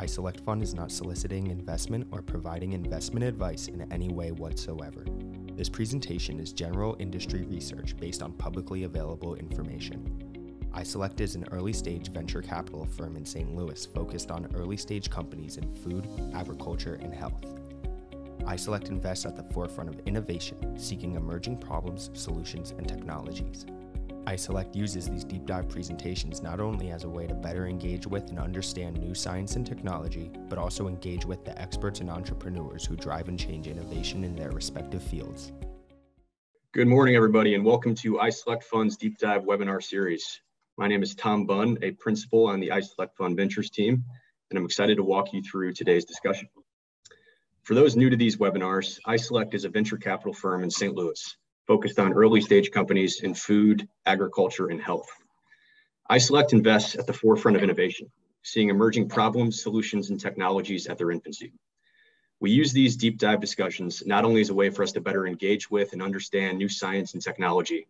iSelect Fund is not soliciting investment or providing investment advice in any way whatsoever. This presentation is general industry research based on publicly available information. iSelect is an early-stage venture capital firm in St. Louis focused on early-stage companies in food, agriculture, and health. iSelect invests at the forefront of innovation, seeking emerging problems, solutions, and technologies. iSelect uses these deep dive presentations not only as a way to better engage with and understand new science and technology, but also engage with the experts and entrepreneurs who drive and change innovation in their respective fields. Good morning, everybody, and welcome to iSelect Fund's Deep Dive webinar series. My name is Tom Bunn, a principal on the iSelect Fund Ventures team, and I'm excited to walk you through today's discussion. For those new to these webinars, iSelect is a venture capital firm in St. Louis, focused on early stage companies in food, agriculture, and health. iSelect invests at the forefront of innovation, seeing emerging problems, solutions, and technologies at their infancy. We use these deep dive discussions not only as a way for us to better engage with and understand new science and technology,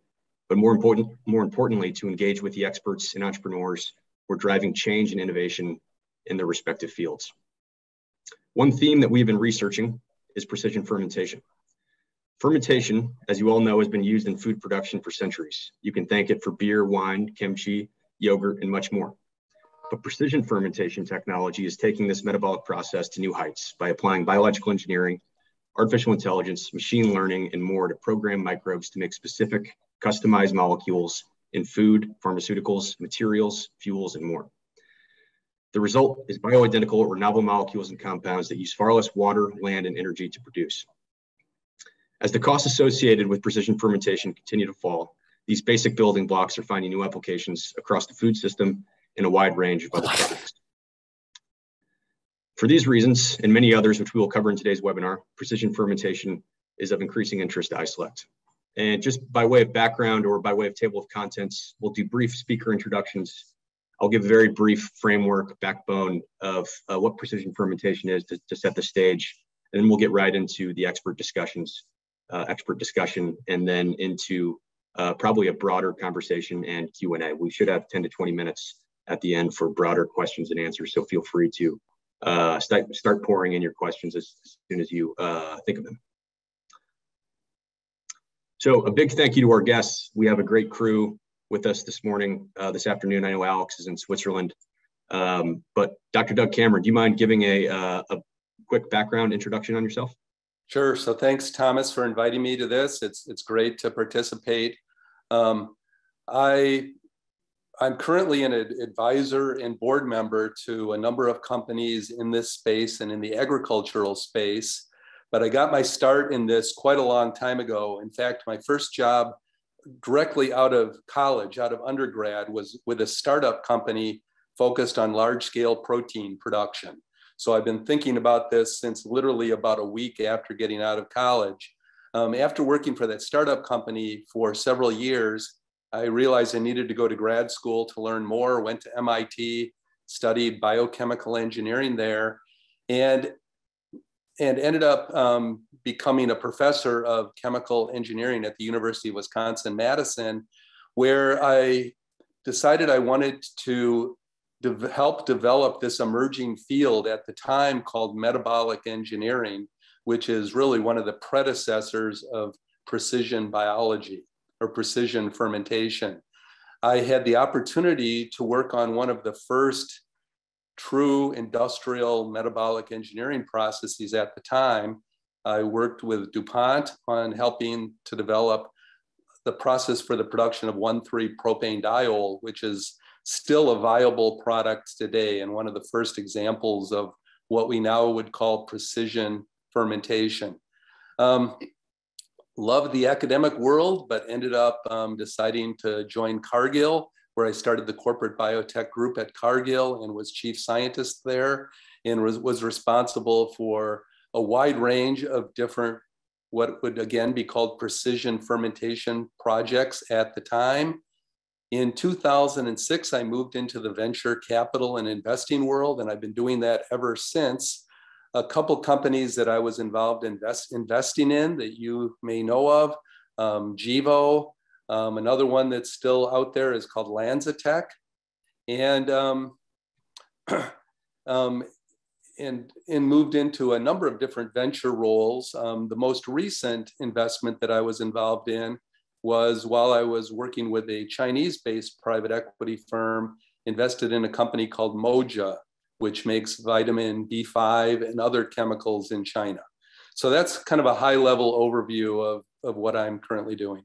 but more importantly, to engage with the experts and entrepreneurs who are driving change and innovation in their respective fields. One theme that we've been researching is precision fermentation. Fermentation, as you all know, has been used in food production for centuries. You can thank it for beer, wine, kimchi, yogurt, and much more. But precision fermentation technology is taking this metabolic process to new heights by applying biological engineering, artificial intelligence, machine learning, and more to program microbes to make specific, customized molecules in food, pharmaceuticals, materials, fuels, and more. The result is bioidentical or novel molecules and compounds that use far less water, land, and energy to produce. As the costs associated with precision fermentation continue to fall, these basic building blocks are finding new applications across the food system in a wide range of other products. For these reasons, and many others which we will cover in today's webinar, precision fermentation is of increasing interest to iSelect. And just by way of background or by way of table of contents, we'll do brief speaker introductions. I'll give a very brief framework, backbone of what precision fermentation is to set the stage, and then we'll get right into the expert discussion, and then into probably a broader conversation and Q&A. We should have 10 to 20 minutes at the end for broader questions and answers, so feel free to start pouring in your questions as soon as you think of them. So a big thank you to our guests. We have a great crew with us this morning, this afternoon. I know Alex is in Switzerland, but Dr. Doug Cameron, do you mind giving a quick background introduction on yourself? Sure. So thanks, Thomas, for inviting me to this. It's great to participate. I'm currently an advisor and board member to a number of companies in this space and in the agricultural space, but I got my start in this quite a long time ago. In fact, my first job directly out of college, out of undergrad, was with a startup company focused on large-scale protein production. So I've been thinking about this since literally about a week after getting out of college. After working for that startup company for several years, I realized I needed to go to grad school to learn more, went to MIT, studied biochemical engineering there, and ended up becoming a professor of chemical engineering at the University of Wisconsin-Madison, where I decided I wanted to help develop this emerging field at the time called metabolic engineering, which is really one of the predecessors of precision biology or precision fermentation. I had the opportunity to work on one of the first true industrial metabolic engineering processes at the time. I worked with DuPont on helping to develop the process for the production of 1,3-propanediol, which is still a viable product today, and one of the first examples of what we now would call precision fermentation. Loved the academic world, but ended up deciding to join Cargill, where I started the corporate biotech group at Cargill and was chief scientist there, and was responsible for a wide range of different, what would again be called precision fermentation projects at the time. In 2006, I moved into the venture capital and investing world, and I've been doing that ever since. A couple companies that I was involved in investing in that you may know of, GeVo, another one that's still out there is called LanzaTech. And and moved into a number of different venture roles. The most recent investment that I was involved in was while I was working with a Chinese-based private equity firm, invested in a company called Moja, which makes vitamin B5 and other chemicals in China. So that's kind of a high-level overview of what I'm currently doing.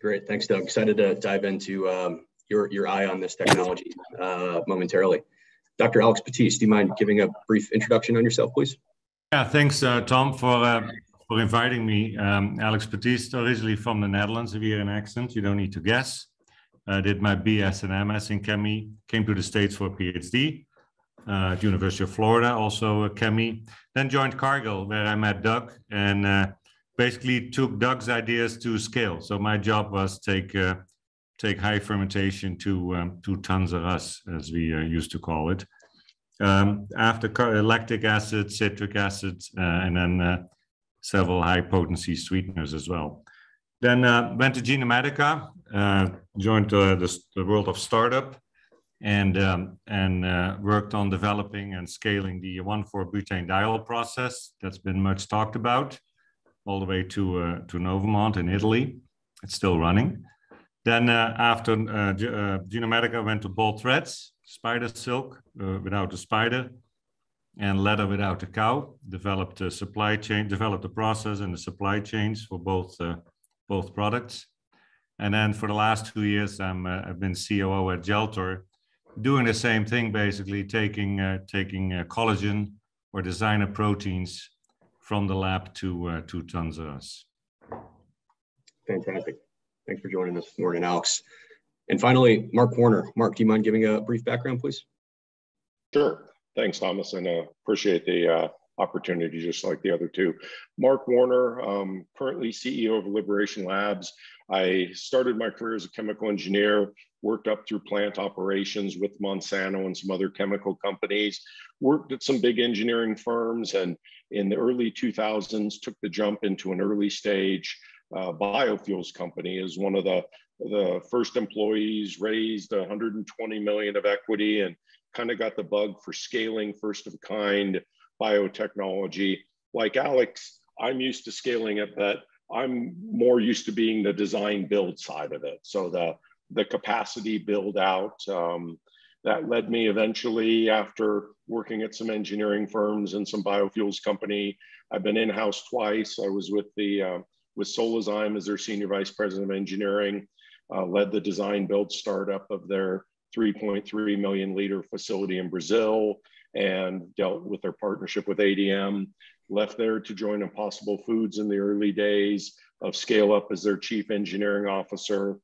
Great, thanks, Doug. Excited to dive into your eye on this technology momentarily. Dr. Alex Patist, do you mind giving a brief introduction on yourself, please? Yeah, thanks, Tom, for inviting me. Alex Patist, originally from the Netherlands. If you hear an accent, you don't need to guess. I did my BS and MS in Chemie, came to the States for a PhD at University of Florida, also Chemie, then joined Cargill, where I met Doug, and basically took Doug's ideas to scale. So my job was take high fermentation to Tanzaras, as we used to call it. After lactic acid, citric acid, and then several high potency sweeteners as well. Then went to Genomatica, joined the world of startup, and worked on developing and scaling the 1,4-butanediol process that's been much talked about, all the way to Novomont in Italy. It's still running. Then after Genomatica, went to Bolt Threads, spider silk without a spider, and leather without a cow. Developed a supply chain, developed the process and the supply chains for both products. And then for the last 2 years, I've been COO at Geltor, doing the same thing, basically taking collagen or designer proteins from the lab to Tanzaras. Fantastic. Thanks for joining us this morning, Alex. And finally, Mark Warner. Mark, do you mind giving a brief background, please? Sure. Thanks, Thomas, and appreciate the opportunity, just like the other two. Mark Warner, currently CEO of Liberation Labs. I started my career as a chemical engineer, worked up through plant operations with Monsanto and some other chemical companies, worked at some big engineering firms, and in the early 2000s, took the jump into an early stage biofuels company. As one of the first employees, raised $120 million of equity and kind of got the bug for scaling first of a kind biotechnology. Like Alex, I'm used to scaling it, but I'm more used to being the design build side of it. So the capacity build out, that led me eventually, after working at some engineering firms and some biofuels company, I've been in-house twice. I was with Solazyme as their senior vice president of engineering, led the design build startup of their 3.3 million liter facility in Brazil, and dealt with their partnership with ADM. Left there to join Impossible Foods in the early days of scale up as their chief engineering officer.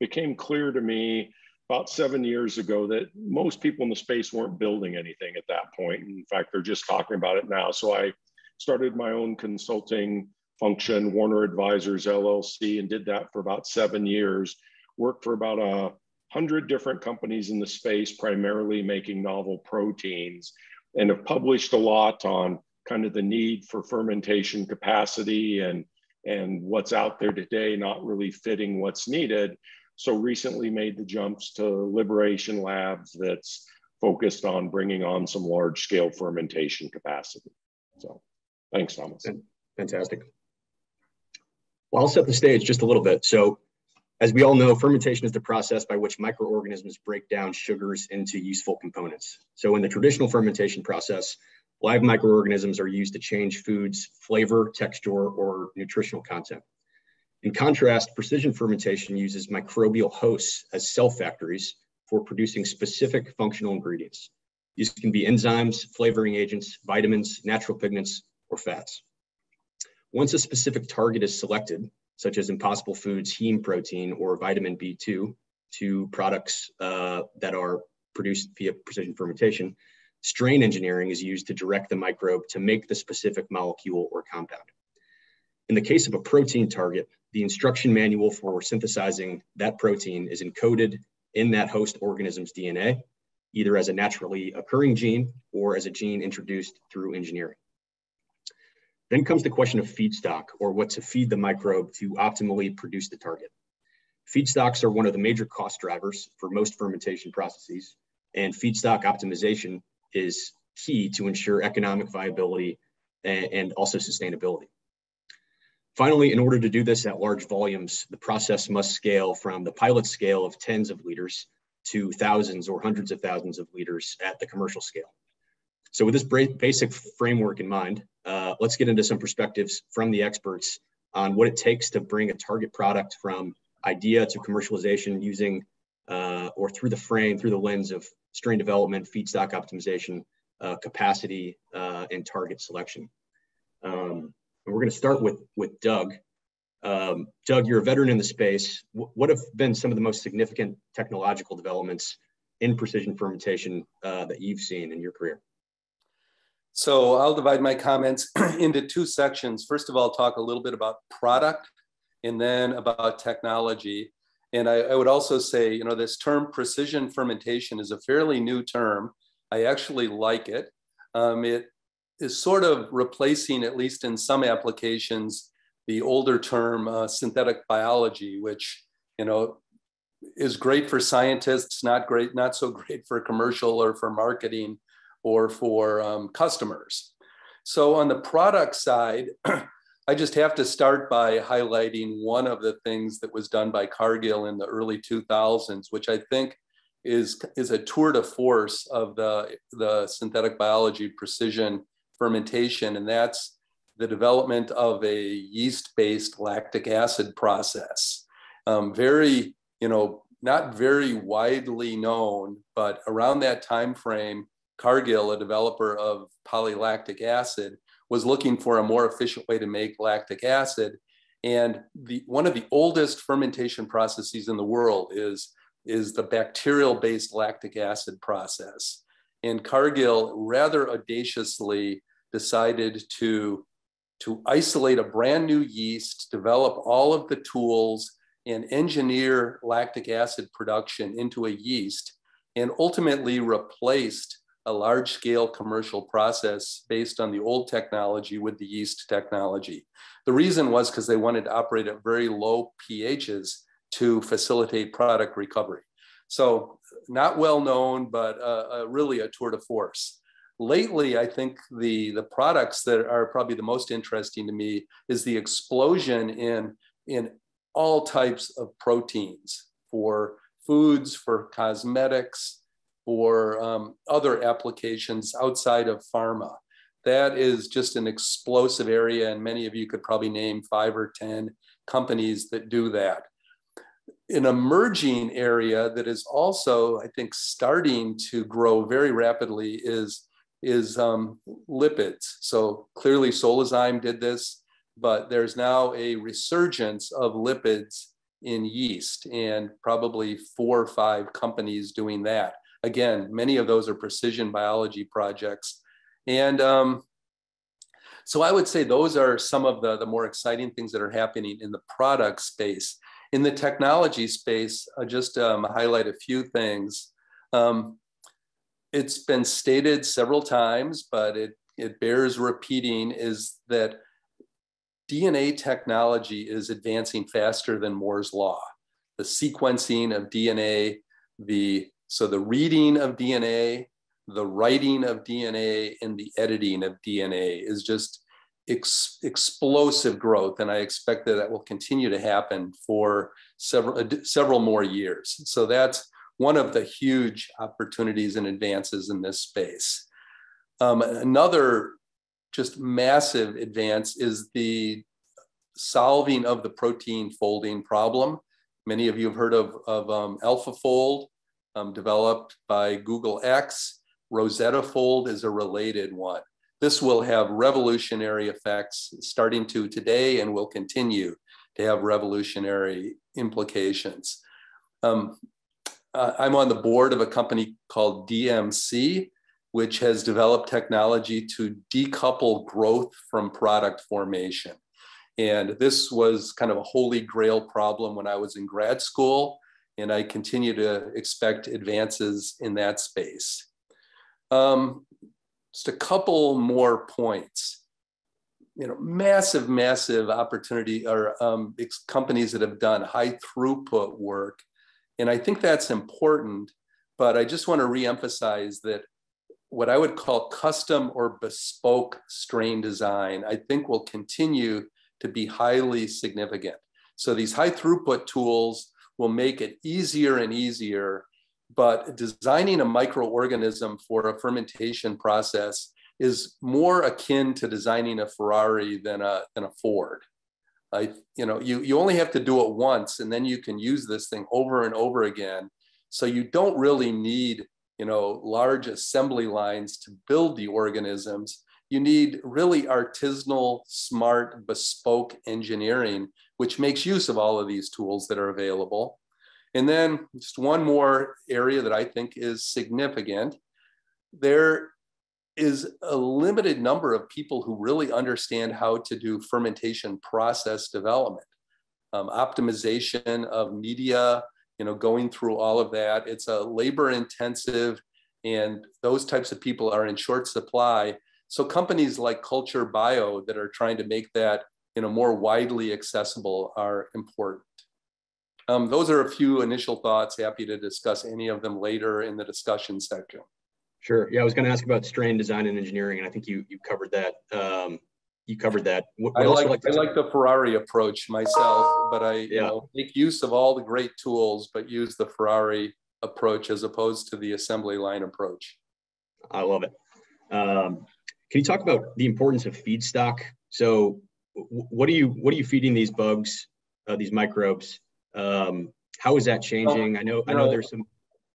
Became clear to me about 7 years ago that most people in the space weren't building anything at that point. In fact, they're just talking about it now. So I started my own consulting function, Warner Advisors LLC, and did that for about 7 years. Worked for about 100 different companies in the space, primarily making novel proteins, and have published a lot on kind of the need for fermentation capacity and what's out there today not really fitting what's needed. So recently made the jumps to Liberation Labs, that's focused on bringing on some large scale fermentation capacity. So thanks, Thomas. Fantastic. Well, I'll set the stage just a little bit. So as we all know, fermentation is the process by which microorganisms break down sugars into useful components. So in the traditional fermentation process, live microorganisms are used to change foods' flavor, texture, or nutritional content. In contrast, precision fermentation uses microbial hosts as cell factories for producing specific functional ingredients. These can be enzymes, flavoring agents, vitamins, natural pigments, or fats. Once a specific target is selected, such as Impossible Foods heme protein or vitamin B2, two products that are produced via precision fermentation, strain engineering is used to direct the microbe to make the specific molecule or compound. In the case of a protein target, the instruction manual for synthesizing that protein is encoded in that host organism's DNA, either as a naturally occurring gene or as a gene introduced through engineering. Then comes the question of feedstock, or what to feed the microbe to optimally produce the target. Feedstocks are one of the major cost drivers for most fermentation processes, and feedstock optimization is key to ensure economic viability and also sustainability. Finally, in order to do this at large volumes, the process must scale from the pilot scale of tens of liters to thousands or hundreds of thousands of liters at the commercial scale. So with this basic framework in mind, let's get into some perspectives from the experts on what it takes to bring a target product from idea to commercialization using or through the lens of strain development, feedstock optimization, capacity, and target selection. And we're going to start with Doug. Doug, you're a veteran in the space. What have been some of the most significant technological developments in precision fermentation that you've seen in your career? So I'll divide my comments into two sections. First of all, I'll talk a little bit about product and then about technology. And I would also say, you know, this term precision fermentation is a fairly new term. I actually like it. It is sort of replacing, at least in some applications, the older term synthetic biology, which, you know, is great for scientists, not so great for commercial or for marketing or for customers. So on the product side, I just have to start by highlighting one of the things that was done by Cargill in the early 2000s, which I think is a tour de force of the synthetic biology precision fermentation, and that's the development of a yeast-based lactic acid process. Very, you know, not very widely known, but around that time frame, Cargill, a developer of polylactic acid, was looking for a more efficient way to make lactic acid. And one of the oldest fermentation processes in the world is the bacterial-based lactic acid process. And Cargill rather audaciously decided to isolate a brand new yeast, develop all of the tools, and engineer lactic acid production into a yeast, and ultimately replaced a large-scale commercial process based on the old technology with the yeast technology. The reason was because they wanted to operate at very low pHs to facilitate product recovery. So not well known, but really a tour de force. Lately, I think the products that are probably the most interesting to me is the explosion in all types of proteins for foods, for cosmetics, or other applications outside of pharma. That is just an explosive area, and many of you could probably name 5 or 10 companies that do that. An emerging area that is also, I think, starting to grow very rapidly is lipids. So clearly Solazyme did this, but there's now a resurgence of lipids in yeast and probably 4 or 5 companies doing that. Again, many of those are precision biology projects. And so I would say those are some of the more exciting things that are happening in the product space. In the technology space, I'll just highlight a few things. It's been stated several times, but it bears repeating, is that DNA technology is advancing faster than Moore's law. The sequencing of DNA, So the reading of DNA, the writing of DNA, and the editing of DNA is just explosive growth. And I expect that will continue to happen for several more years. So that's one of the huge opportunities and advances in this space. Another just massive advance is the solving of the protein folding problem. Many of you have heard of AlphaFold. Developed by Google X. Rosetta Fold is a related one. This will have revolutionary effects starting today and will continue to have revolutionary implications. I'm on the board of a company called DMC, which has developed technology to decouple growth from product formation. And this was kind of a holy grail problem when I was in grad school, and I continue to expect advances in that space. Just a couple more points. You know, massive opportunity are companies that have done high throughput work. And I think that's important, but I just want to reemphasize that what I would call custom or bespoke strain design, I think will continue to be highly significant. So these high throughput tools will make it easier and easier, but designing a microorganism for a fermentation process is more akin to designing a Ferrari than a Ford. You only have to do it once, and then you can use this thing over and over again. So you don't really need, large assembly lines to build the organisms. You need really artisanal, smart, bespoke engineering, which makes use of all of these tools that are available. And then just one more area that I think is significant. There is a limited number of people who really understand how to do fermentation process development, optimization of media, going through all of that. It's a labor intensive, and those types of people are in short supply. So companies like Culture Bio that are trying to make that more widely accessible are important. Those are a few initial thoughts. Happy to discuss any of them later in the discussion section. Sure. Yeah, I was going to ask about strain design and engineering, and I think you covered that. I like the Ferrari approach myself, but I make use of all the great tools, but use the Ferrari approach as opposed to the assembly line approach. I love it. Can you talk about the importance of feedstock? So, what are you feeding these bugs, these microbes? How is that changing? I know there's some.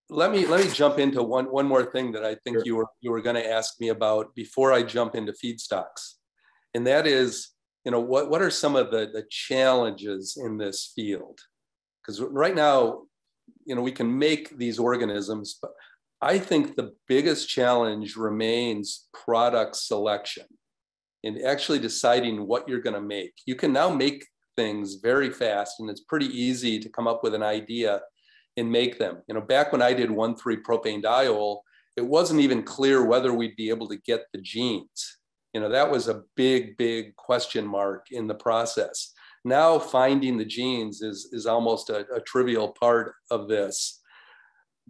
Let me jump into one more thing that I think you were going to ask me about before I jump into feedstocks, and that is, what are some of the challenges in this field? Because right now, we can make these organisms, but I think the biggest challenge remains product selection and actually deciding what you're going to make. You can now make things very fast, and it's pretty easy to come up with an idea and make them. Back when I did 1,3-propanediol, it wasn't even clear whether we'd be able to get the genes. That was a big, big question mark in the process. Now finding the genes is almost a trivial part of this.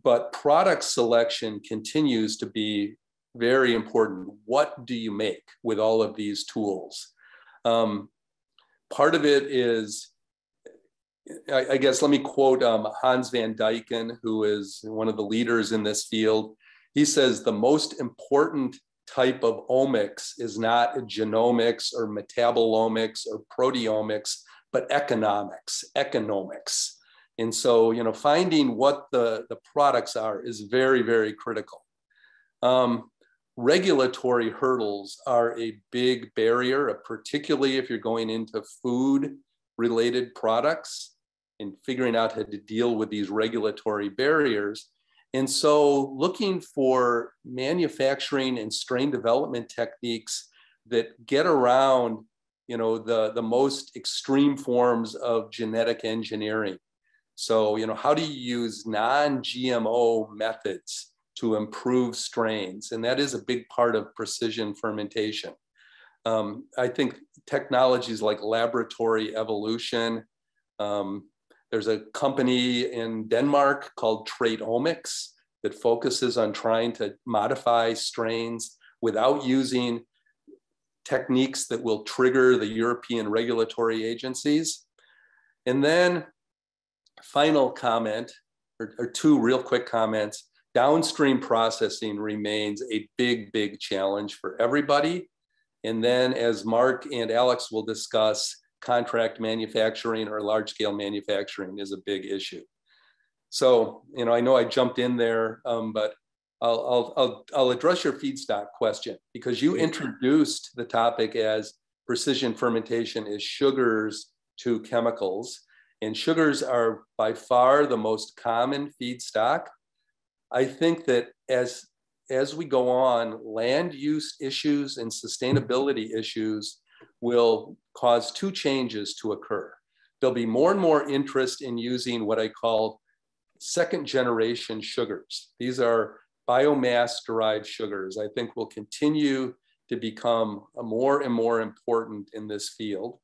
But product selection continues to be very important. What do you make with all of these tools? Part of it is, I guess, let me quote Hans van Dyken, who is one of the leaders in this field. He says the most important type of omics is not genomics or metabolomics or proteomics, but economics. And so, finding what the products are is very, very critical. Regulatory hurdles are a big barrier, particularly if you're going into food-related products, and figuring out how to deal with these regulatory barriers. And so looking for manufacturing and strain development techniques that get around, the most extreme forms of genetic engineering. So, how do you use non-GMO methods to improve strains? And that is a big part of precision fermentation. I think technologies like laboratory evolution. There's a company in Denmark called Traitomics that focuses on trying to modify strains without using techniques that will trigger the European regulatory agencies. And then final comment, or two real quick comments. Downstream processing remains a big, big challenge for everybody. And then, as Mark and Alex will discuss, contract manufacturing or large-scale manufacturing is a big issue. So, I know I jumped in there, but I'll address your feedstock question, because you introduced the topic as precision fermentation is sugars to chemicals, and sugars are by far the most common feedstock. I think that as we go on, land use issues and sustainability issues will cause two changes to occur. There'll be more and more interest in using what I call second generation sugars. These are biomass derived sugars. I think will continue to become more and more important in this field.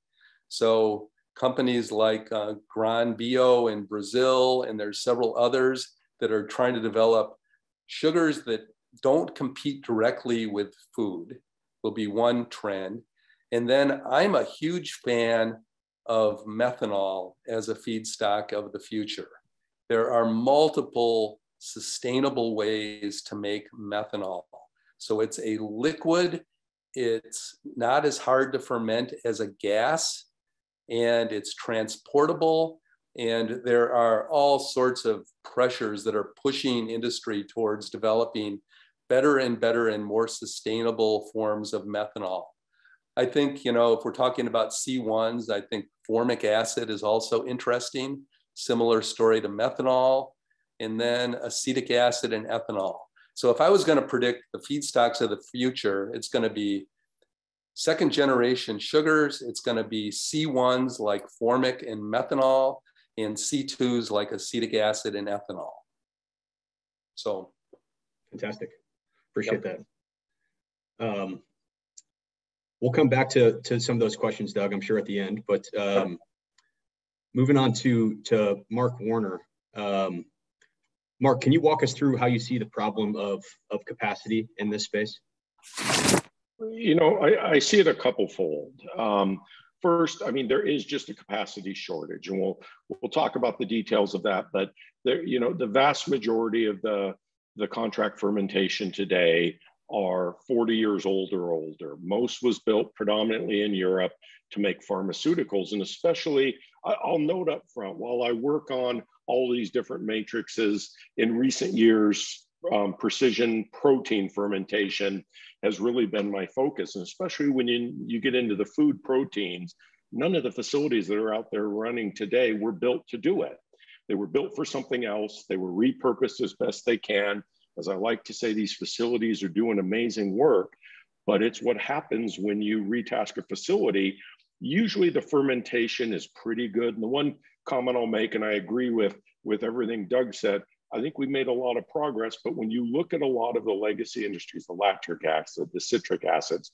So companies like Gran Bio in Brazil, and there's several others that are trying to develop sugars that don't compete directly with food will be one trend. And then I'm a huge fan of methanol as a feedstock of the future. There are multiple sustainable ways to make methanol. So it's a liquid, it's not as hard to ferment as a gas, and it's transportable. And there are all sorts of pressures that are pushing industry towards developing better and better and more sustainable forms of methanol. I think, you know, if we're talking about C1s, I think formic acid is also interesting, similar story to methanol, and then acetic acid and ethanol. So if I was going to predict the feedstocks of the future, it's going to be second generation sugars, it's going to be C1s like formic and methanol, and C2s like acetic acid and ethanol. So. Fantastic. Appreciate that. We'll come back to some of those questions, Doug, I'm sure at the end, but moving on to Mark Warner. Mark, can you walk us through how you see the problem of capacity in this space? You know, I see it a couple-fold. First, I mean, there is just a capacity shortage, and we'll talk about the details of that. But there, you know, the vast majority of the contract fermentation today are 40 years old or older. Most was built predominantly in Europe to make pharmaceuticals, and especially, I'll note up front, while I work on all these different matrices in recent years, precision protein fermentation has really been my focus. And especially when you get into the food proteins, none of the facilities that are out there running today were built to do it. They were built for something else. They were repurposed as best they can. As I like to say, these facilities are doing amazing work, but it's what happens when you retask a facility. Usually the fermentation is pretty good. And the one comment I'll make, and I agree with everything Doug said, I think we made a lot of progress, but when you look at a lot of the legacy industries, the lactic acid, the citric acids,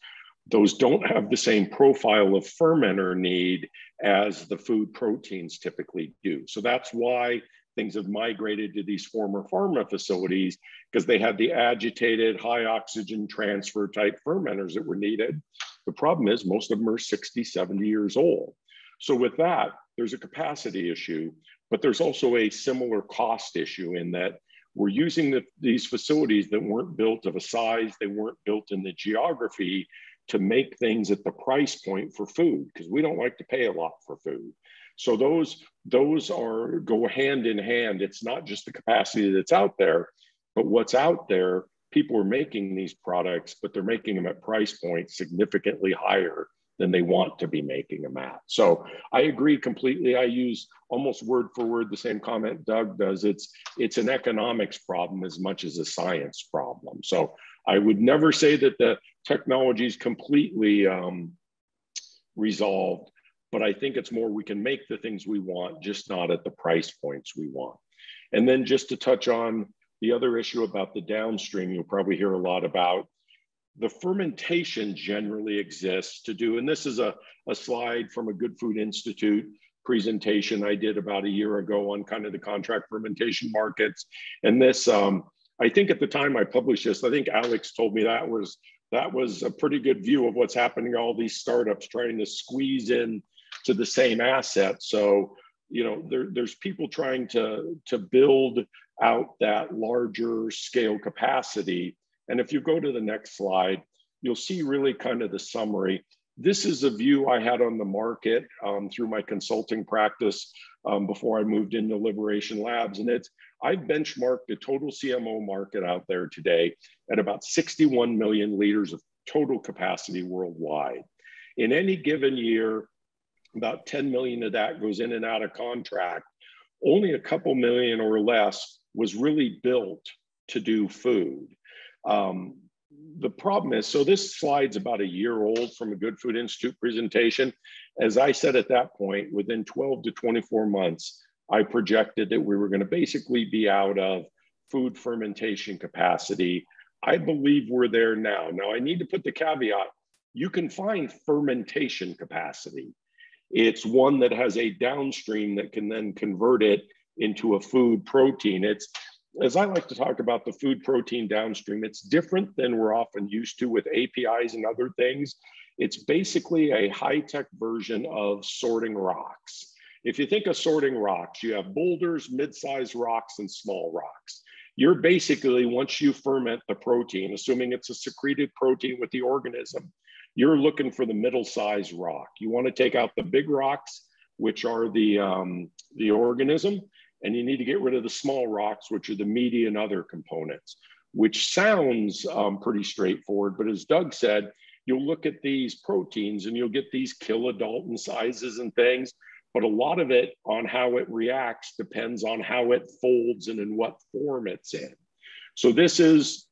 those don't have the same profile of fermenter need as the food proteins typically do. So that's why things have migrated to these former pharma facilities, because they had the agitated, high oxygen transfer type fermenters that were needed. The problem is most of them are 60, 70 years old. So with that, there's a capacity issue, but there's also a similar cost issue in that we're using these facilities that weren't built of a size, they weren't built in the geography to make things at the price point for food, because we don't like to pay a lot for food. So those are go hand in hand. It's not just the capacity that's out there, but what's out there, people are making these products, but they're making them at price points significantly higher than they want to be making them at. So I agree completely. I use almost word for word the same comment Doug does. It's an economics problem as much as a science problem. So I would never say that the technology is completely resolved, but I think it's more we can make the things we want, just not at the price points we want. And then just to touch on the other issue about the downstream, you'll probably hear a lot about. The fermentation generally exists to do, and this is a slide from a Good Food Institute presentation I did about a year ago on kind of the contract fermentation markets. And this, I think at the time I published this, I think Alex told me that was a pretty good view of what's happening to all these startups trying to squeeze in to the same asset. So, you know, there's people trying to build out that larger scale capacity. And if you go to the next slide, you'll see really kind of the summary. This is a view I had on the market through my consulting practice before I moved into Liberation Labs. And I benchmarked the total CMO market out there today at about 61 million liters of total capacity worldwide. In any given year, about 10 million of that goes in and out of contract. Only a couple million or less was really built to do food. The problem is, so this slide's about a year old from a Good Food Institute presentation. As I said at that point, within 12 to 24 months, I projected that we were going to basically be out of food fermentation capacity. I believe we're there now. Now, I need to put the caveat, you can find fermentation capacity. It's one that has a downstream that can then convert it into a food protein. It's as I like to talk about the food protein downstream, it's different than we're often used to with APIs and other things. It's basically a high-tech version of sorting rocks. If you think of sorting rocks, you have boulders, mid-sized rocks, and small rocks. You're basically, once you ferment the protein, assuming it's a secreted protein with the organism, you're looking for the middle-sized rock. You want to take out the big rocks, which are the organism, and you need to get rid of the small rocks, which are the meaty and other components, which sounds pretty straightforward. But as Doug said, you'll look at these proteins and you'll get these kilodalton sizes and things, but a lot of it on how it reacts depends on how it folds and in what form it's in. So this is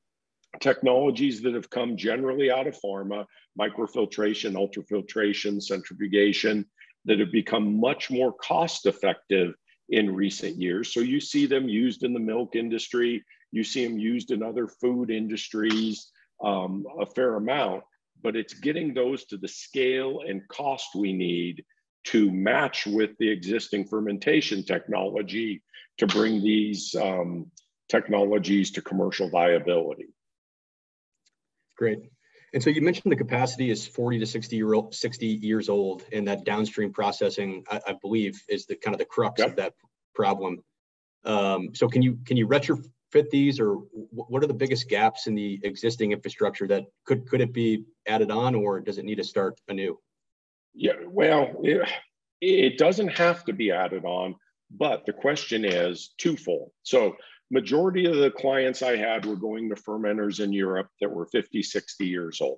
technologies that have come generally out of pharma, microfiltration, ultrafiltration, centrifugation, that have become much more cost effective in recent years. So you see them used in the milk industry, you see them used in other food industries a fair amount, but it's getting those to the scale and cost we need to match with the existing fermentation technology to bring these technologies to commercial viability. Great. And so you mentioned the capacity is 40 to 60 years old, and that downstream processing, I believe, is the kind of the crux of that problem. So can you retrofit these, or what are the biggest gaps in the existing infrastructure that could it be added on, or does it need to start anew? Yeah, well, it doesn't have to be added on, but the question is twofold. So majority of the clients I had were going to fermenters in Europe that were 50, 60 years old.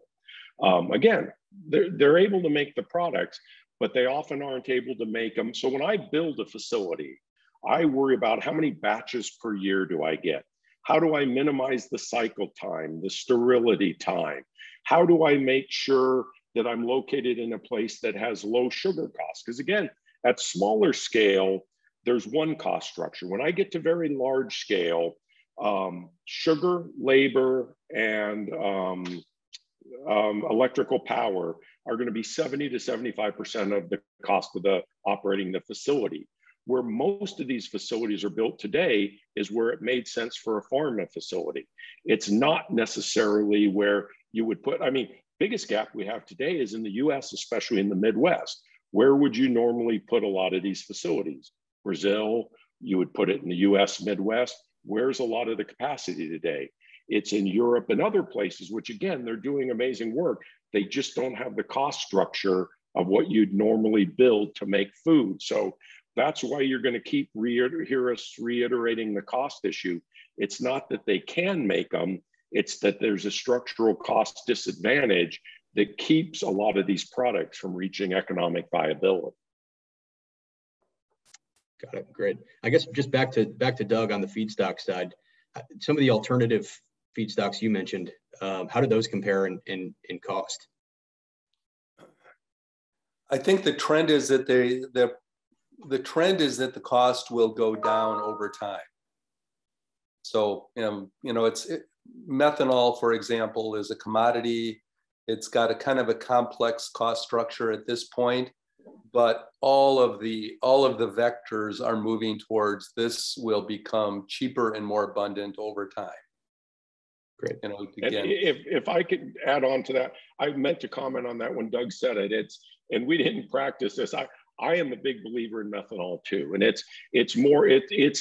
Again, they're able to make the products, but they often aren't able to make them. So when I build a facility, I worry about how many batches per year do I get? How do I minimize the cycle time, the sterility time? How do I make sure that I'm located in a place that has low sugar costs? Because again, at smaller scale, there's one cost structure. When I get to very large scale, sugar, labor, and electrical power are gonna be 70 to 75% of the cost of the operating the facility. Where most of these facilities are built today is where it made sense for a pharma facility. It's not necessarily where you would put, I mean, biggest gap we have today is in the US, especially in the Midwest. Where would you normally put a lot of these facilities? Brazil, you would put it in the US Midwest. Where's a lot of the capacity today? It's in Europe and other places, which again, they're doing amazing work. They just don't have the cost structure of what you'd normally build to make food. So that's why you're gonna keep hear us reiterating the cost issue. It's not that they can make them, it's that there's a structural cost disadvantage that keeps a lot of these products from reaching economic viability. Got it. Great. I guess just back to Doug on the feedstock side, some of the alternative feedstocks you mentioned, how do those compare in cost? I think the trend is that the trend is that the cost will go down over time. So you know, methanol, for example, is a commodity. It's got a kind of a complex cost structure at this point. But all of the vectors are moving towards this will become cheaper and more abundant over time. Great. You know, again, if I could add on to that, I meant to comment on that when Doug said it. It's, and we didn't practice this. I am a big believer in methanol too, and it's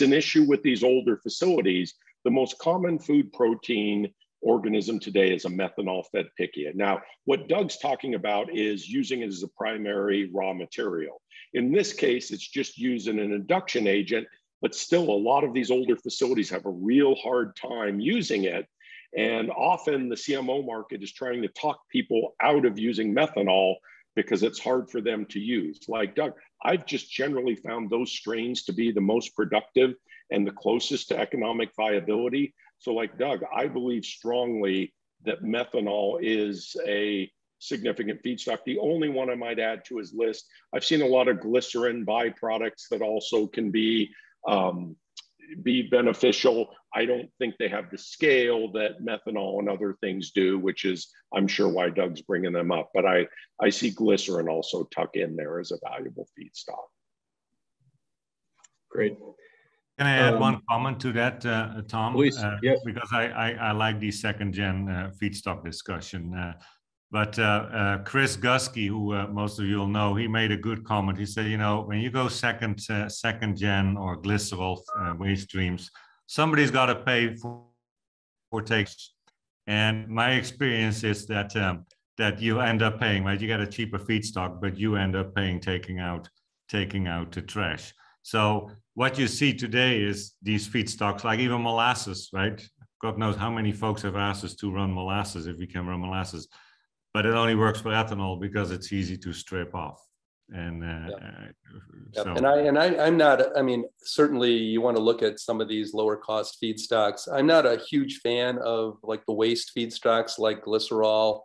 an issue with these older facilities. The most common food protein organism today is a methanol-fed pichia. Now, what Doug's talking about is using it as a primary raw material. In this case, it's just using an induction agent, but still a lot of these older facilities have a real hard time using it. And often the CMO market is trying to talk people out of using methanol because it's hard for them to use. Like Doug, I've just generally found those strains to be the most productive and the closest to economic viability. So like Doug, I believe strongly that methanol is a significant feedstock. The only one I might add to his list, I've seen a lot of glycerin byproducts that also can be beneficial. I don't think they have the scale that methanol and other things do, which is, I'm sure, why Doug's bringing them up. But I see glycerin also tuck in there as a valuable feedstock. Great. Can I add one comment to that, Tom? Please, yes. Because I like the second-gen feedstock discussion. But Chris Guskey, who most of you will know, he made a good comment. He said, you know, when you go second-gen or glycerol waste streams, somebody's got to pay for takes. And my experience is that that you end up paying, right? You get a cheaper feedstock, but you end up paying taking out the trash. So what you see today is these feedstocks, like even molasses, right? God knows how many folks have asked us to run molasses if we can run molasses, but it only works for ethanol because it's easy to strip off. And I'm not, I mean, certainly you want to look at some of these lower cost feedstocks. I'm not a huge fan of like the waste feedstocks like glycerol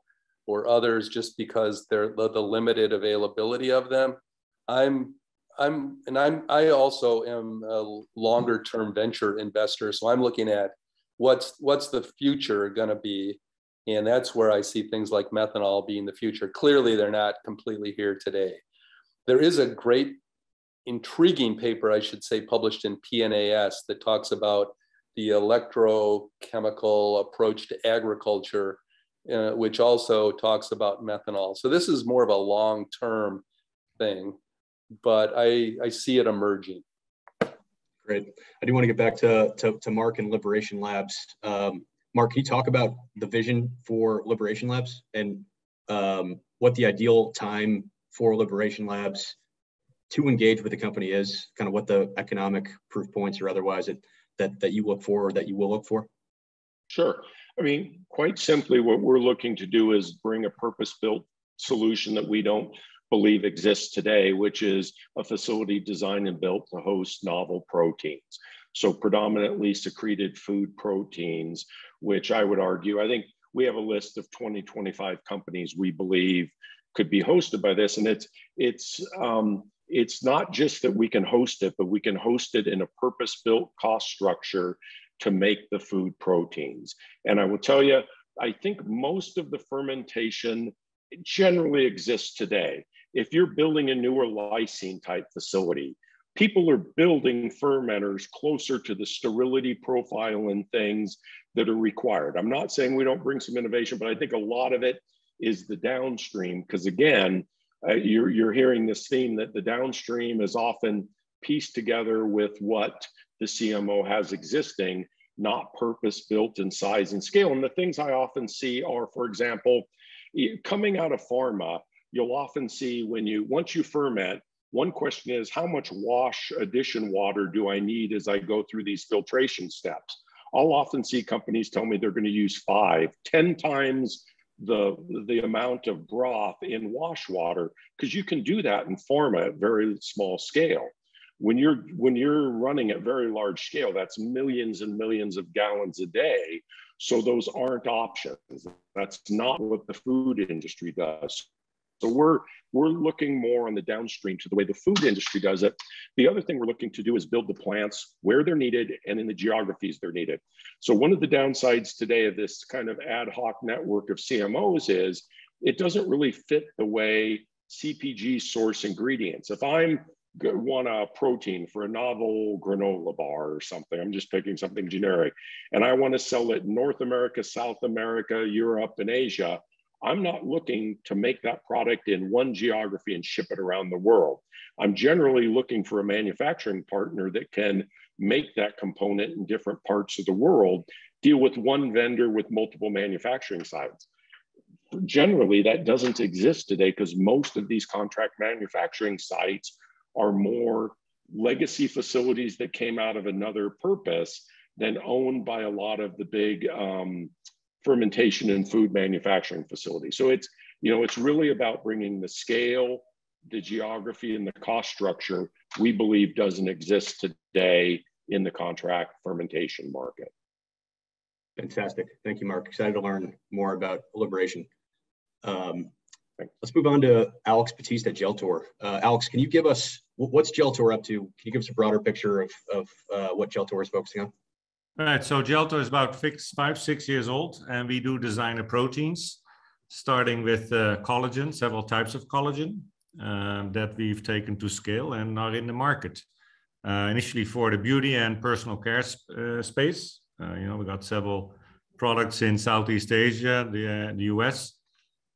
or others, just because they're the limited availability of them. I also am a longer term venture investor. So I'm looking at what's the future going to be. And that's where I see things like methanol being the future. Clearly, they're not completely here today. There is a great, intriguing paper, I should say, published in PNAS that talks about the electrochemical approach to agriculture, which also talks about methanol. So this is more of a long-term thing, but I see it emerging. Great. I do want to get back to Mark and Liberation Labs. Mark, can you talk about the vision for Liberation Labs and what the ideal time for Liberation Labs to engage with the company is, kind of what the economic proof points or otherwise that you look for or that you will look for? Sure. I mean, quite simply, what we're looking to do is bring a purpose-built solution that we don't believe exists today, which is a facility designed and built to host novel proteins. So predominantly secreted food proteins, which I would argue, I think we have a list of 20, 25 companies we believe could be hosted by this. And it's not just that we can host it, but we can host it in a purpose-built cost structure to make the food proteins. And I will tell you, I think most of the fermentation generally exists today. If you're building a newer lysine type facility, people are building fermenters closer to the sterility profile and things that are required. I'm not saying we don't bring some innovation, but I think a lot of it is the downstream. Because again, you're hearing this theme that the downstream is often pieced together with what the CMO has existing, not purpose-built in size and scale. And the things I often see are, for example, coming out of pharma, you'll often see when you, once you ferment, one question is, how much wash addition water do I need as I go through these filtration steps? I'll often see companies tell me they're going to use 5, 10 times the amount of broth in wash water, because you can do that in pharma at very small scale. When you're running at very large scale, that's millions and millions of gallons a day. So those aren't options. That's not what the food industry does. So we're looking more on the downstream to the way the food industry does it. The other thing we're looking to do is build the plants where they're needed and in the geographies they're needed. So one of the downsides today of this kind of ad hoc network of CMOs is it doesn't really fit the way CPG source ingredients. If I want a protein for a novel granola bar or something, I'm just picking something generic, and I want to sell it in North America, South America, Europe, and Asia, I'm not looking to make that product in one geography and ship it around the world. I'm generally looking for a manufacturing partner that can make that component in different parts of the world, deal with one vendor with multiple manufacturing sites. Generally, that doesn't exist today because most of these contract manufacturing sites are more legacy facilities that came out of another purpose than owned by a lot of the big fermentation and food manufacturing facilities. So it's, you know, it's really about bringing the scale, the geography, and the cost structure we believe doesn't exist today in the contract fermentation market. Fantastic. Thank you, Mark. Excited to learn more about Liberation. Let's move on to Alex Patist at Geltor. Alex, can you give us, what's Geltor up to? Can you give us a broader picture of what Geltor is focusing on? All right, so Geltor is about 5, 6 years old, and we do designer proteins, starting with collagen, several types of collagen that we've taken to scale and are in the market. initially for the beauty and personal care space. You know, we got several products in Southeast Asia, the US.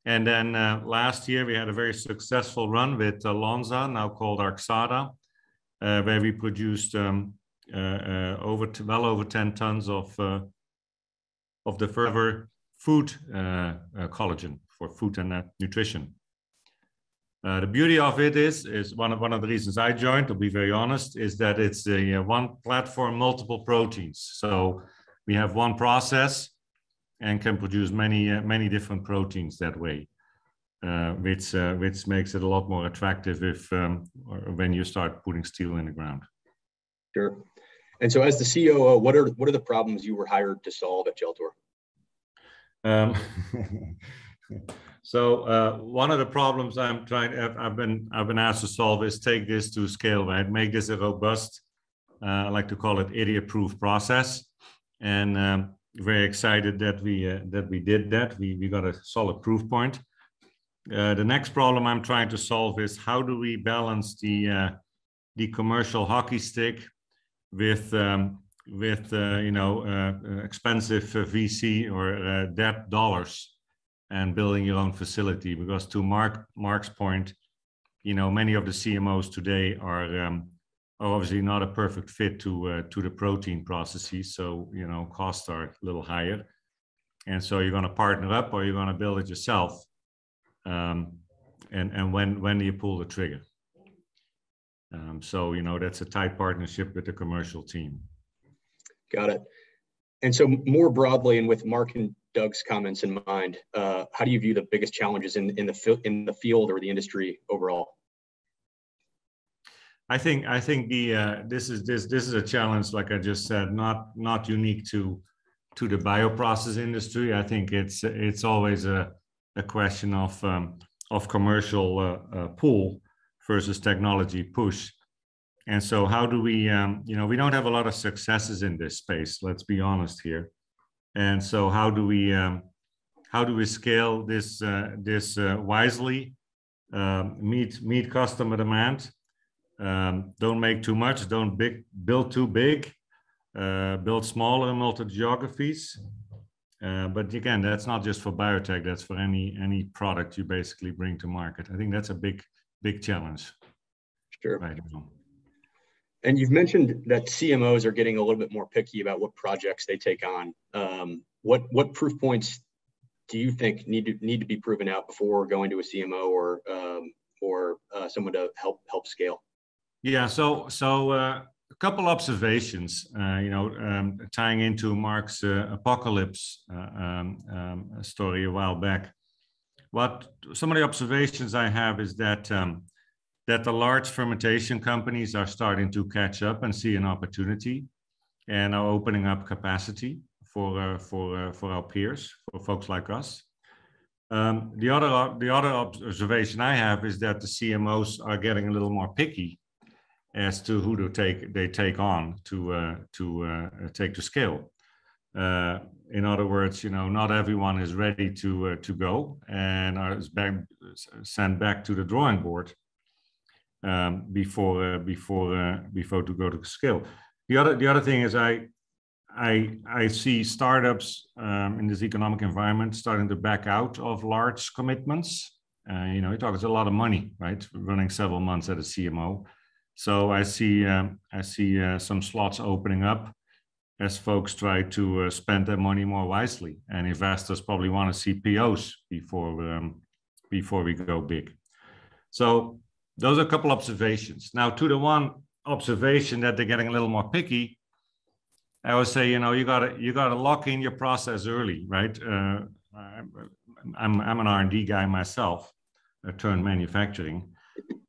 And then last year, we had a very successful run with Lanza, now called Arxada, where we produced well over 10 tons of the forever food collagen for food and nutrition. The beauty of it is one of the reasons I joined, to be very honest, is that it's a one platform, multiple proteins. So we have one process and can produce many different proteins that way, which makes it a lot more attractive if when you start putting steel in the ground. Sure. And so, as the COO, what are the problems you were hired to solve at Geltor? So one of the problems I've been asked to solve is take this to scale, right? Make this a robust, I like to call it idiot-proof process. And very excited that we did that. We got a solid proof point. The next problem I'm trying to solve is how do we balance the commercial hockey stick with you know expensive VC or debt dollars, and building your own facility, because to Mark's point, you know, many of the CMOs today are obviously not a perfect fit to the protein processes. So you know, costs are a little higher, and so you're going to partner up or you're going to build it yourself. And when do you pull the trigger? So you know, that's a tight partnership with the commercial team. Got it. And so more broadly, and with Mark and Doug's comments in mind, how do you view the biggest challenges in the field or the industry overall? I think this is a challenge, like I just said, not unique to the bioprocess industry. I think it's always a question of commercial pull versus technology push. And so how do we, you know, we don't have a lot of successes in this space, let's be honest here. And so how do we scale this wisely, meet customer demand, don't make too much, don't build too big, build smaller in multiple geographies. But again, that's not just for biotech, that's for any product you basically bring to market. I think that's a big challenge. Sure. Right now. And you've mentioned that CMOs are getting a little bit more picky about what projects they take on. What proof points do you think need to be proven out before going to a CMO or someone to help scale? Yeah, so a couple observations. You know, tying into Mark's apocalypse story a while back. Some of the observations I have is that. That the large fermentation companies are starting to catch up and see an opportunity, and are opening up capacity for our peers, for folks like us. The other observation I have is that the CMOs are getting a little more picky as to who they take on to take to scale. In other words, you know, not everyone is ready to go and are sent back to the drawing board. Before to go to scale. The other thing is I see startups in this economic environment starting to back out of large commitments. You know, it talks a lot of money, right? Running several months at a CMO, so I see some slots opening up as folks try to spend their money more wisely, and investors probably want to see POs before we go big. So. Those are a couple observations. Now, to the one observation that they're getting a little more picky, I would say, you know, you gotta lock in your process early, right? I'm an R&D guy myself, turned manufacturing,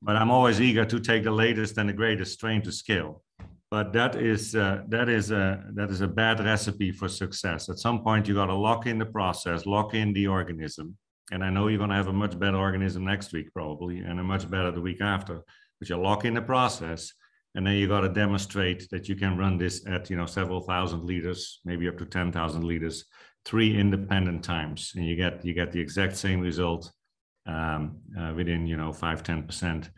but I'm always eager to take the latest and the greatest strain to scale. But that is a bad recipe for success. At some point, you gotta lock in the process, lock in the organism. And I know you're going to have a much better organism next week, probably, and a much better the week after. But you lock in the process, and then you got to demonstrate that you can run this at, you know, several thousand liters, maybe up to 10,000 liters, 3 independent times, and you get the exact same result within, you know, 5-10%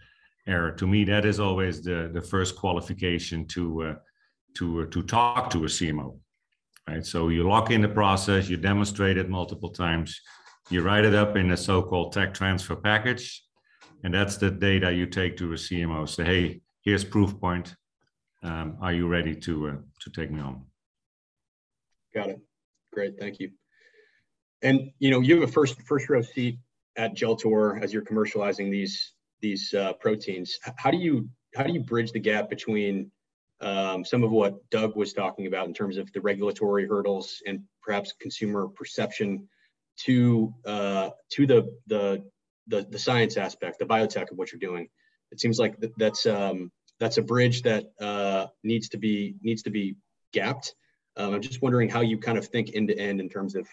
error. To me, that is always the first qualification to talk to a CMO, right? So you lock in the process, you demonstrate it multiple times, you write it up in a so-called tech transfer package, and that's the data you take to a CMO. Say, hey, here's proof point. Are you ready to take me on? Got it. Great, thank you. And you know, you have a first row seat at Geltor as you're commercializing these proteins. How do you bridge the gap between some of what Doug was talking about in terms of the regulatory hurdles and perhaps consumer perception to the science aspect, the biotech of what you're doing? It seems like that's a bridge that needs to be gapped. I'm just wondering how you kind of think end to end in terms of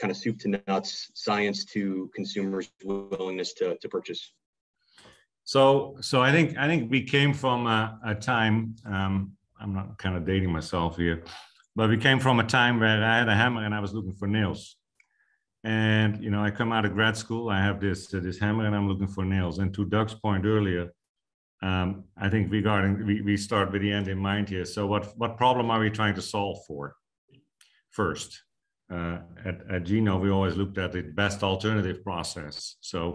kind of soup to nuts, science to consumers' willingness to purchase. So I think we came from a time, I'm not kind of dating myself here, but we came from a time where I had a hammer and I was looking for nails. And, you know, I come out of grad school, I have this hammer and I'm looking for nails. And to Doug's point earlier, I think regarding, we start with the end in mind here. So what problem are we trying to solve for first? At Geno, we always looked at the best alternative process. So,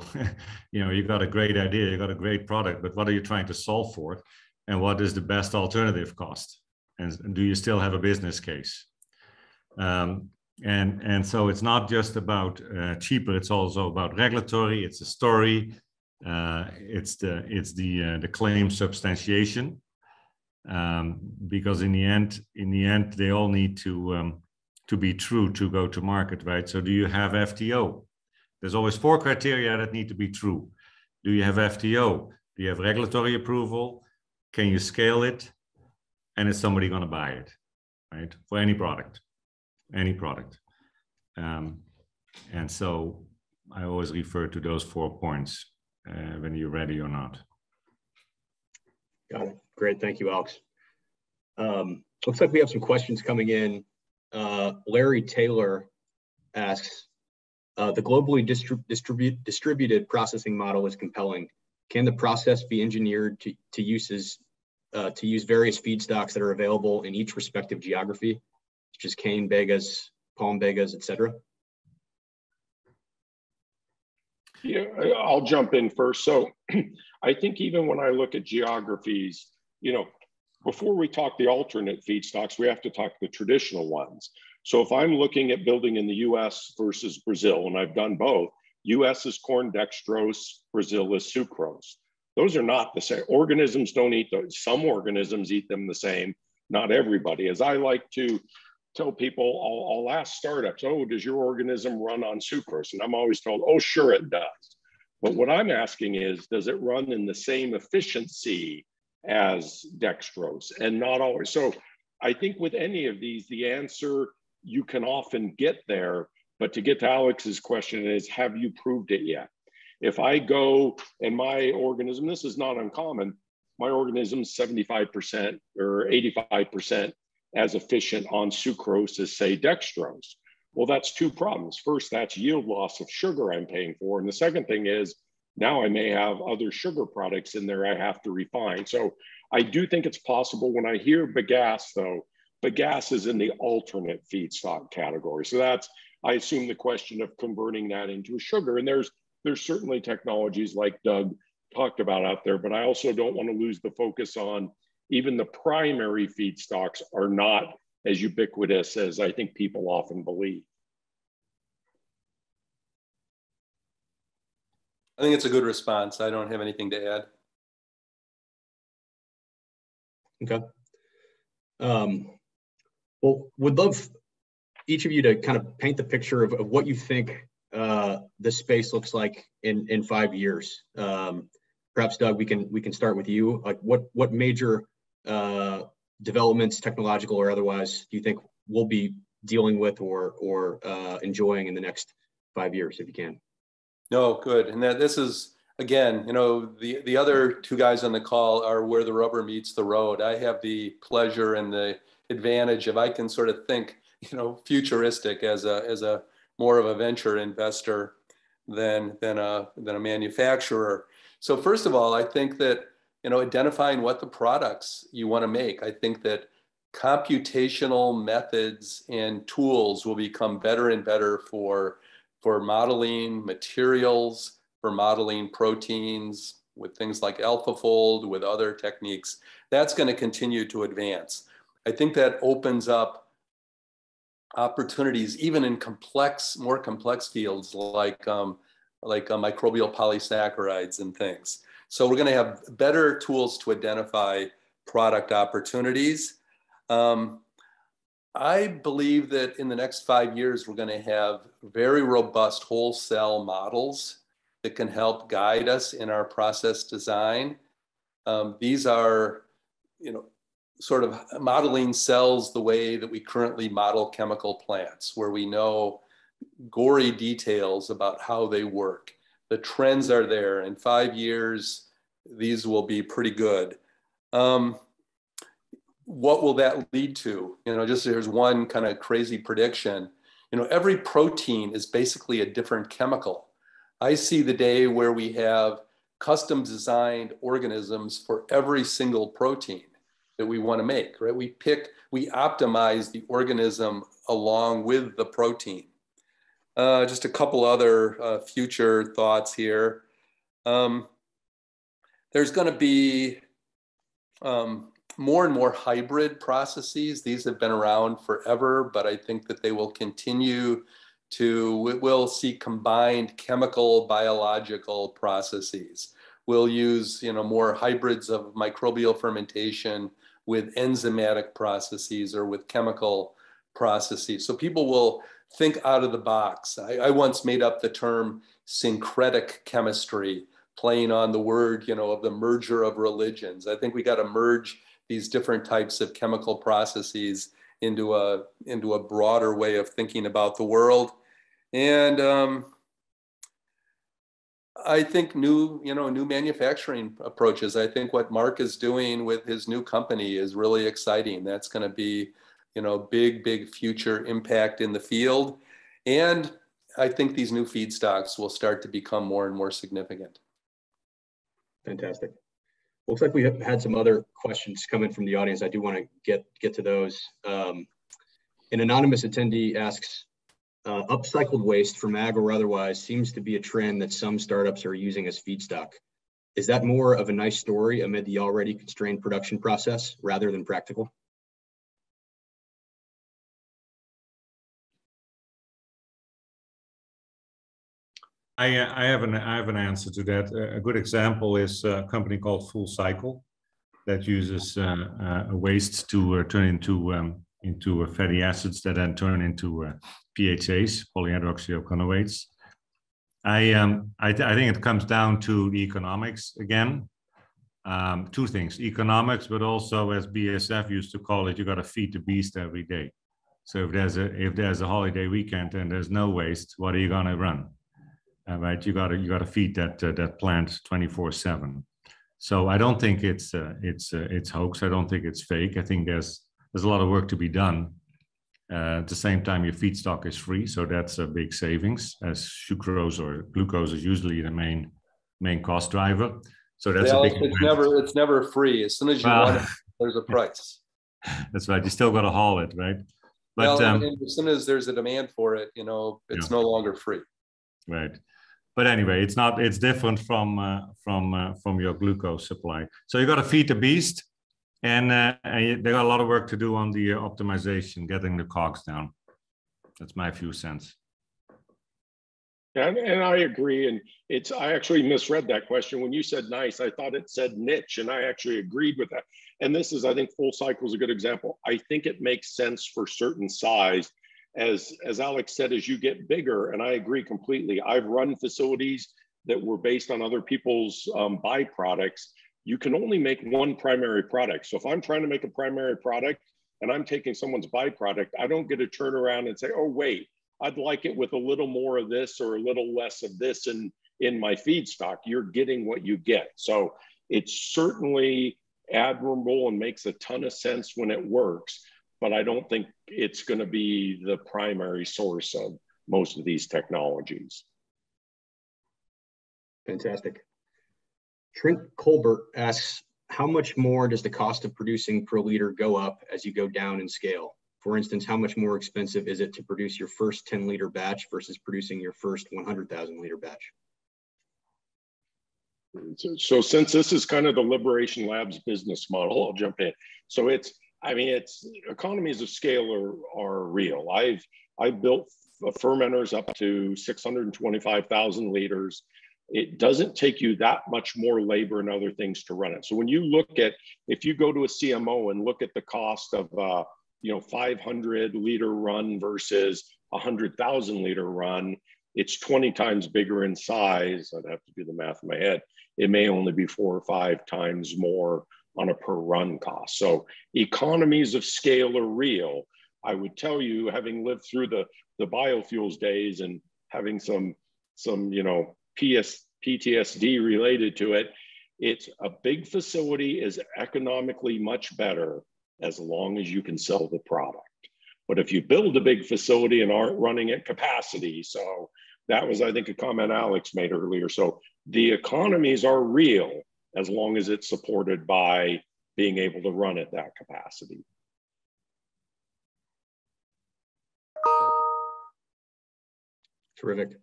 you know, you got a great idea, you got a great product, but what are you trying to solve for? And what is the best alternative cost? And do you still have a business case? And so it's not just about cheaper, it's also about regulatory, it's a story, it's the claim substantiation, because in the end, they all need to be true to go to market, right? So do you have FTO? There's always four criteria that need to be true. Do you have FTO? Do you have regulatory approval? Can you scale it? And is somebody gonna buy it, right? For any product. And so I always refer to those 4 points when you're ready or not. Got it, great, thank you, Alex. Looks like we have some questions coming in. Larry Taylor asks, the globally distributed processing model is compelling. Can the process be engineered to use various feedstocks that are available in each respective geography, such as cane bagas, palm bagas, etc.? Yeah, I'll jump in first. So I think even when I look at geographies, you know, before we talk the alternate feedstocks, we have to talk the traditional ones. So if I'm looking at building in the US versus Brazil, and I've done both, US is corn dextrose, Brazil is sucrose. Those are not the same. Organisms don't eat those. Some organisms eat them the same, not everybody. As I like to tell people, I'll ask startups, oh, does your organism run on sucrose? And I'm always told, oh, sure it does. But what I'm asking is, does it run in the same efficiency as dextrose? And not always. So I think with any of these, the answer you can often get there, but to get to Alex's question is, have you proved it yet? If I go and my organism, this is not uncommon, my organism is 75% or 85% as efficient on sucrose as say dextrose. Well, that's two problems. First, that's yield loss of sugar I'm paying for. And the second thing is, now I may have other sugar products in there I have to refine. So I do think it's possible. When I hear bagasse though, bagasse is in the alternate feedstock category. So that's, I assume, the question of converting that into a sugar. And there's certainly technologies like Doug talked about out there, but I also don't want to lose the focus on even the primary feedstocks are not as ubiquitous as I think people often believe. I think it's a good response. I don't have anything to add. Okay. Well, would love each of you to kind of paint the picture of what you think the space looks like in 5 years. Perhaps Doug, we can start with you. Like what major developments, technological or otherwise, do you think we'll be dealing with or enjoying in the next 5 years, if you can? No, good. And that this is, again, you know, the other two guys on the call are where the rubber meets the road. I have the pleasure and the advantage of I can sort of think, you know, futuristic as a more of a venture investor than a manufacturer. So first of all, I think that, you know, identifying what the products you want to make, I think that computational methods and tools will become better and better for modeling materials, for modeling proteins, with things like AlphaFold, with other techniques. That's going to continue to advance. I think that opens up opportunities even in complex, more complex fields like microbial polysaccharides and things. So we're going to have better tools to identify product opportunities. I believe that in the next 5 years, we're going to have very robust whole cell models that can help guide us in our process design. These are, you know, sort of modeling cells the way that we currently model chemical plants, where we know gory details about how they work. The trends are there. In 5 years, these will be pretty good. What will that lead to? You know, just here's one kind of crazy prediction. You know, every protein is basically a different chemical. I see the day where we have custom designed organisms for every single protein that we want to make, right? We optimize the organism along with the protein. Just a couple other future thoughts here. There's going to be more and more hybrid processes. These have been around forever, but I think that they will continue to, we'll see combined chemical, biological processes. We'll use, you know, more hybrids of microbial fermentation with enzymatic processes or with chemical processes. So people will think out of the box. I once made up the term syncretic chemistry, playing on the word, you know, of the merger of religions. I think we got to merge these different types of chemical processes into a broader way of thinking about the world. And I think new manufacturing approaches. I think what Mark is doing with his new company is really exciting. That's going to be, you know, big future impact in the field. And I think these new feedstocks will start to become more and more significant. Fantastic. Looks like we have had some other questions coming from the audience. I do want to get to those. An anonymous attendee asks, upcycled waste from ag or otherwise seems to be a trend that some startups are using as feedstock. Is that more of a nice story amid the already constrained production process rather than practical? I have an answer to that. A good example is a company called Full Cycle that uses waste to turn into fatty acids that then turn into PHAs, polyhydroxyalkanoates. I think it comes down to the economics again. Two things: economics, but also, as BASF used to call it, you got to feed the beast every day. So if there's a holiday weekend and there's no waste, what are you going to run? Right, you gotta feed that plant 24/7. So I don't think it's hoax. I don't think it's fake. I think there's a lot of work to be done. At the same time, your feedstock is free, so that's a big savings. As sucrose or glucose is usually the main cost driver. So that's a big. It's never free. As soon as you want it, there's a price. That's right. You still gotta haul it, right? But well, as soon as there's a demand for it, you know, it's no longer free. Right. But anyway, it's different from your glucose supply. So you got to feed the beast, and they got a lot of work to do on the optimization, getting the COGS down. That's my few cents. And I agree. And I actually misread that question when you said nice. I thought it said niche, and I actually agreed with that. And this is, I think, Full Cycle is a good example. I think it makes sense for certain size. As Alex said, as you get bigger, and I agree completely, I've run facilities that were based on other people's byproducts. You can only make one primary product. So if I'm trying to make a primary product and I'm taking someone's byproduct, I don't get to turn around and say, oh, wait, I'd like it with a little more of this or a little less of this in my feedstock. You're getting what you get. So it's certainly admirable and makes a ton of sense when it works. But I don't think it's going to be the primary source of most of these technologies. Fantastic. Trent Colbert asks, how much more does the cost of producing per liter go up as you go down in scale? For instance, how much more expensive is it to produce your first 10-liter batch versus producing your first 100,000-liter batch? So since this is kind of the Liberation Labs business model, I'll jump in. So it's, I mean, it's economies of scale are real. I've built fermenters up to 625,000 liters. It doesn't take you that much more labor and other things to run it. So when you look at, if you go to a CMO and look at the cost of, 500 liter run versus 100,000 liter run, it's 20 times bigger in size. I'd have to do the math in my head. It may only be 4 or 5 times more on a per run cost. So economies of scale are real. I would tell you, having lived through the biofuels days and having some PTSD related to it, it's a big facility is economically much better as long as you can sell the product. But if you build a big facility and aren't running at capacity, so that was, I think, a comment Alex made earlier. So the economies are real as long as it's supported by being able to run at that capacity. Terrific.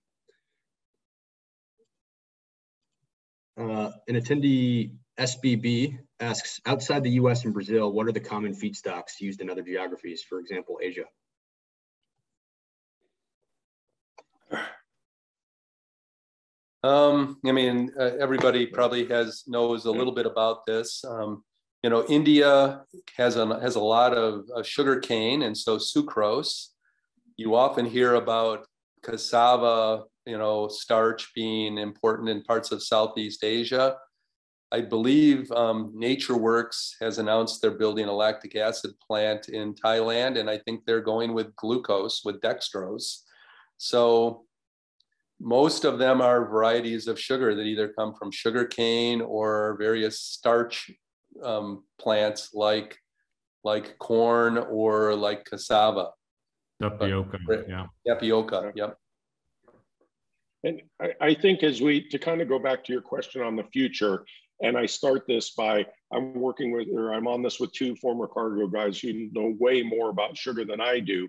An attendee, SBB, asks, outside the US and Brazil, what are the common feedstocks used in other geographies, for example, Asia? Everybody probably knows a little bit about this. India has a lot of sugar cane, and so sucrose. You often hear about cassava, starch being important in parts of Southeast Asia. I believe NatureWorks has announced they're building a lactic acid plant in Thailand, and I think they're going with glucose, with dextrose. So most of them are varieties of sugar that either come from sugar cane or various starch plants like corn or like cassava. Tapioca, yeah. Tapioca, yep. And I think to kind of go back to your question on the future, and I start this by, I'm on this with 2 former Cargill guys who know way more about sugar than I do,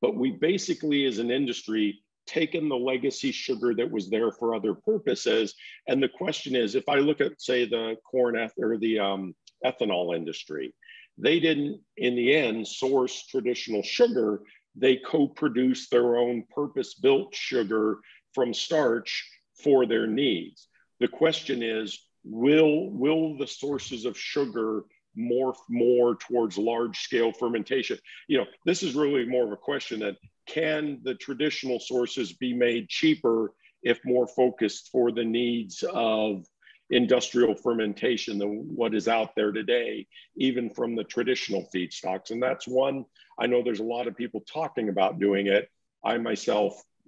but we basically as an industry taken the legacy sugar that was there for other purposes. And the question is, if I look at, say, the corn or the ethanol industry, they didn't, in the end, source traditional sugar. They co-produced their own purpose-built sugar from starch for their needs. The question is, will the sources of sugar morph more towards large-scale fermentation? This is really more of a question that, can the traditional sources be made cheaper if more focused for the needs of industrial fermentation than what is out there today, even from the traditional feedstocks? And that's one, I know there's a lot of people talking about doing it.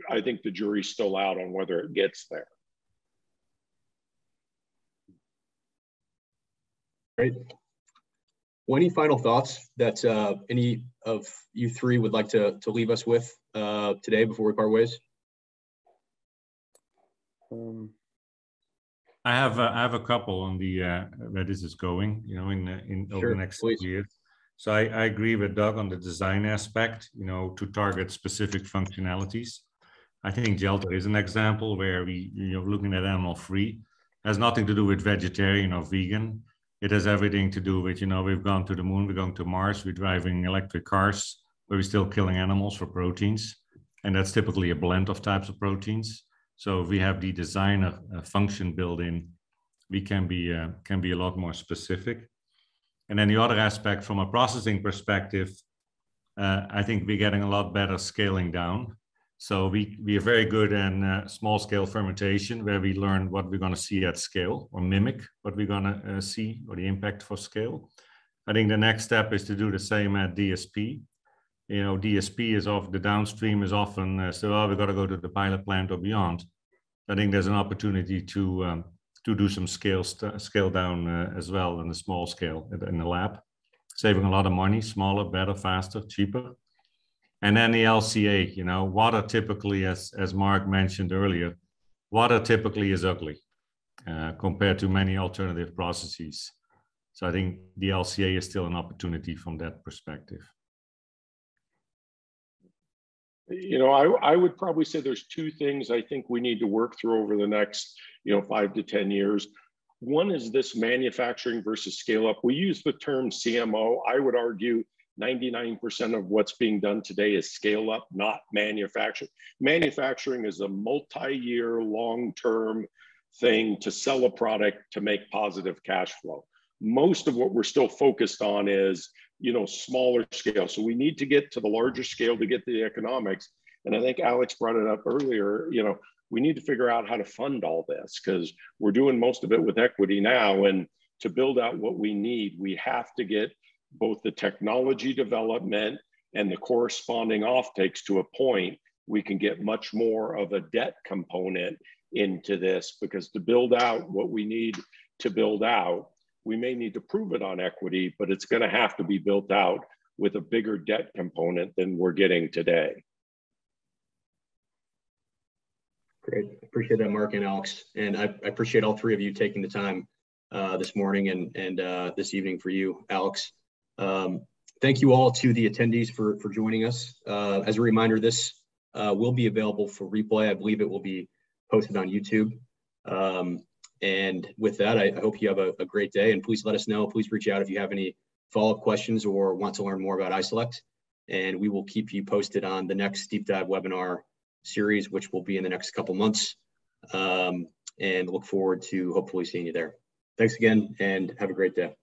I think the jury's still out on whether it gets there. Great. Well, any final thoughts that any of you 3 would like to leave us with today before we part ways? I have a couple on the where this is going, over the next years. So I agree with Doug on the design aspect, to target specific functionalities. I think Geltor is an example where we, looking at animal-free, has nothing to do with vegetarian or vegan. It has everything to do with, we've gone to the moon, we're going to Mars, we're driving electric cars, but we're still killing animals for proteins. And that's typically a blend of types of proteins. So if we have the designer function built in, we can be a lot more specific. And then the other aspect from a processing perspective, I think we're getting a lot better scaling down. So we are very good in small scale fermentation, where we learn what we're going to see at scale or mimic what we're going to see or the impact for scale. I think the next step is to do the same at DSP. DSP is the downstream is often we've got to go to the pilot plant or beyond. I think there's an opportunity to do some scale down as well in the small scale in the lab, saving a lot of money, smaller, better, faster, cheaper. And then the LCA, water typically, as Mark mentioned earlier, water typically is ugly. compared to many alternative processes. So I think the LCA is still an opportunity from that perspective. You know, I would probably say there's two things I think we need to work through over the next, 5 to 10 years. One is this manufacturing versus scale up. We use the term CMO. I would argue 99% of what's being done today is scale up, not manufacturing. Manufacturing is a multi-year, long-term thing to sell a product to make positive cash flow. Most of what we're still focused on is, smaller scale. So we need to get to the larger scale to get the economics. And I think Alex brought it up earlier, we need to figure out how to fund all this because we're doing most of it with equity now. And to build out what we need, we have to get both the technology development and the corresponding offtakes to a point we can get much more of a debt component into this, because to build out what we need to build out, we may need to prove it on equity, but it's going to have to be built out with a bigger debt component than we're getting today. Great. Appreciate that, Mark and Alex. And I appreciate all three of you taking the time this morning and this evening for you, Alex. Thank you all to the attendees for joining us. As a reminder, this will be available for replay. I believe it will be posted on YouTube. And with that, I hope you have a great day, and please let us know. Please reach out if you have any follow-up questions or want to learn more about iSelect, and we will keep you posted on the next deep dive webinar series, which will be in the next couple months, and look forward to hopefully seeing you there. Thanks again, and have a great day.